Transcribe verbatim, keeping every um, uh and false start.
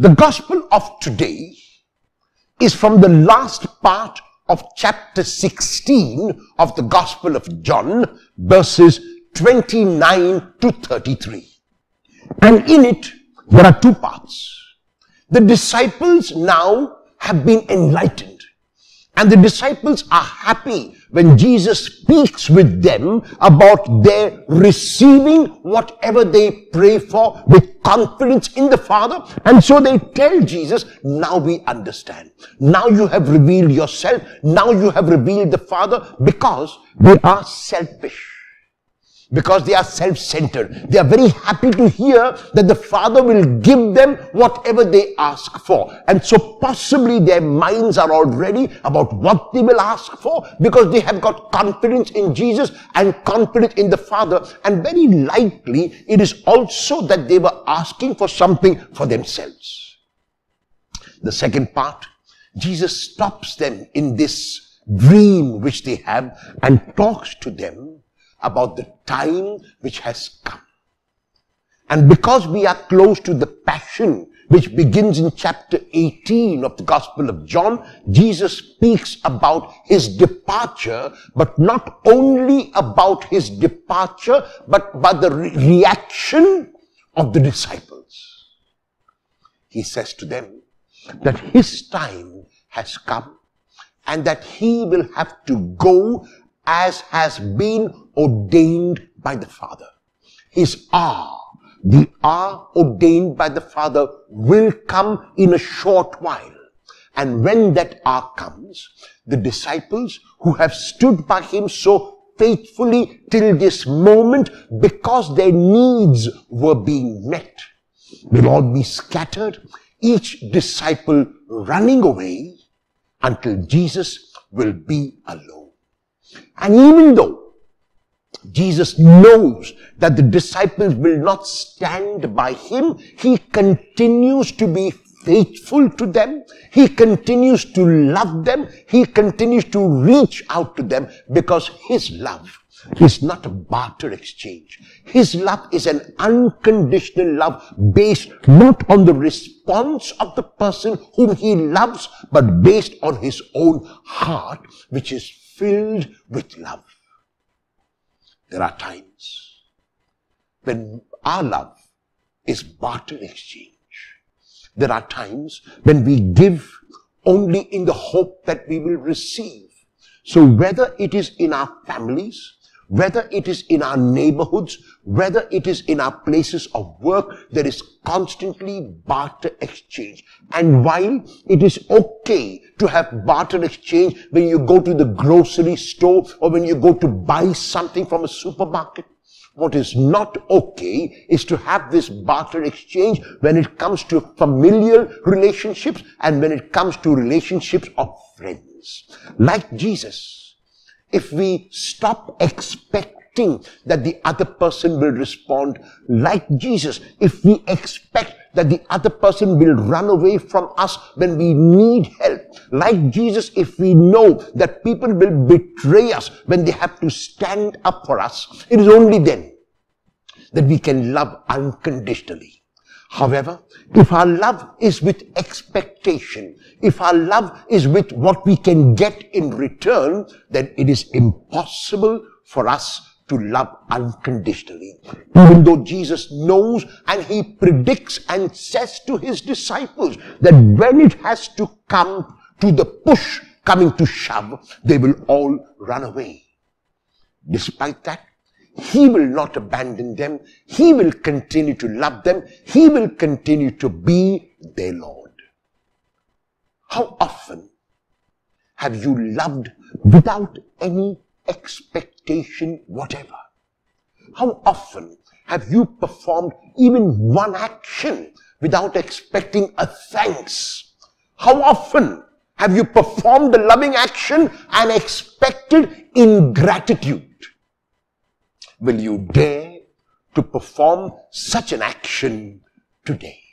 The gospel of today is from the last part of chapter sixteen of the Gospel of John, verses twenty-nine to thirty-three. And in it, there are two parts. The disciples now have been enlightened, and the disciples are happy when Jesus speaks with them about their receiving whatever they pray for with confidence in the Father. And so they tell Jesus, now we understand. Now you have revealed yourself. Now you have revealed the Father, because they are selfish. Because they are self-centered. They are very happy to hear that the Father will give them whatever they ask for. And so possibly their minds are already about what they will ask for, because they have got confidence in Jesus and confidence in the Father. And very likely it is also that they were asking for something for themselves. The second part, Jesus stops them in this dream which they have and talks to them about the time which has come. And because we are close to the passion which begins in chapter eighteen of the Gospel of John, Jesus speaks about his departure, but not only about his departure, but by the re reaction of the disciples. He says to them that his time has come and that he will have to go as has been ordained by the Father. His hour, the hour ordained by the Father, will come in a short while. And when that hour comes, the disciples who have stood by him so faithfully till this moment, because their needs were being met, will all be scattered, each disciple running away, until Jesus will be alone. And even though Jesus knows that the disciples will not stand by him, he continues to be faithful to them. He continues to love them. He continues to reach out to them, because his love is not a barter exchange. His love is an unconditional love, based not on the response of the person whom he loves, but based on his own heart, which is filled with love. There are times when our love is barter exchange. There are times when we give only in the hope that we will receive. So whether it is in our families, whether it is in our neighborhoods, whether it is in our places of work, there is constantly barter exchange. And while it is okay to have barter exchange when you go to the grocery store or when you go to buy something from a supermarket, what is not okay is to have this barter exchange when it comes to familial relationships and when it comes to relationships of friends. Like Jesus, if we stop expecting that the other person will respond, like Jesus, if we expect that the other person will run away from us when we need help, like Jesus, if we know that people will betray us when they have to stand up for us, it is only then that we can love unconditionally. However, if our love is with expectation, if our love is with what we can get in return, then it is impossible for us to love unconditionally. Even though Jesus knows and he predicts and says to his disciples that when it has to come to the push, coming to shove, they will all run away. Despite that, he will not abandon them. He will continue to love them. He will continue to be their Lord. How often have you loved without any expectation whatever? How often have you performed even one action without expecting a thanks? How often have you performed a loving action and expected ingratitude? Will you dare to perform such an action today?